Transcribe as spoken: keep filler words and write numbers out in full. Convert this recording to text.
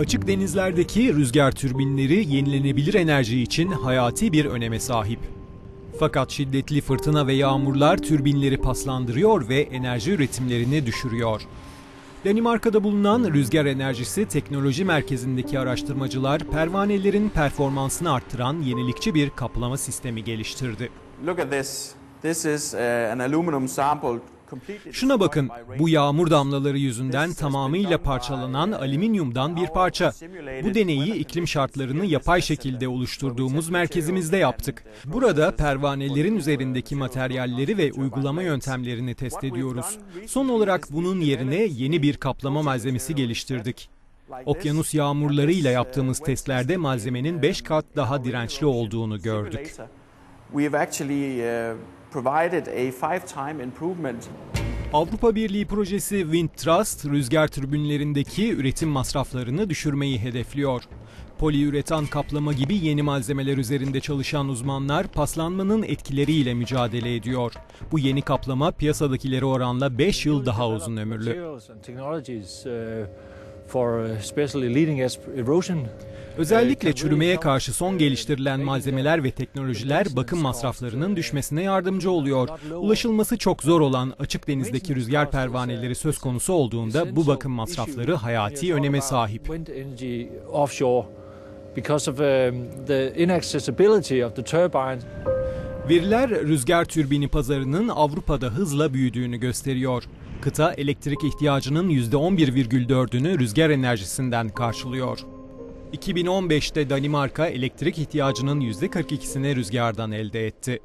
Açık denizlerdeki rüzgar türbinleri yenilenebilir enerji için hayati bir öneme sahip. Fakat şiddetli fırtına ve yağmurlar türbinleri paslandırıyor ve enerji üretimlerini düşürüyor. Danimarka'da bulunan Rüzgar Enerjisi Teknoloji Merkezi'ndeki araştırmacılar pervanelerin performansını arttıran yenilikçi bir kaplama sistemi geliştirdi. Look at this. This is an aluminum sample. Şuna bakın, bu yağmur damlaları yüzünden tamamıyla parçalanan alüminyumdan bir parça. Bu deneyi iklim şartlarını yapay şekilde oluşturduğumuz merkezimizde yaptık. Burada pervanelerin üzerindeki materyalleri ve uygulama yöntemlerini test ediyoruz. Son olarak bunun yerine yeni bir kaplama malzemesi geliştirdik. Okyanus yağmurlarıyla yaptığımız testlerde malzemenin beş kat daha dirençli olduğunu gördük. Provided a five-time improvement. Avrupa Birliği projesi Wind Trust, rüzgar türbinlerindeki üretim masraflarını düşürmeyi hedefliyor. Poliüretan kaplama gibi yeni malzemeler üzerinde çalışan uzmanlar paslanmanın etkileriyle mücadele ediyor. Bu yeni kaplama piyasadakileri oranla beş yıl daha uzun ömürlü. Özellikle çürümeye karşı son geliştirilen malzemeler ve teknolojiler bakım masraflarının düşmesine yardımcı oluyor. Ulaşılması çok zor olan açık denizdeki rüzgar pervaneleri söz konusu olduğunda bu bakım masrafları hayati öneme sahip. Veriler rüzgar türbini pazarının Avrupa'da hızla büyüdüğünü gösteriyor. Kıta elektrik ihtiyacının yüzde on bir virgül dördünü rüzgar enerjisinden karşılıyor. iki bin on beşte Danimarka elektrik ihtiyacının yüzde kırk ikisini rüzgardan elde etti.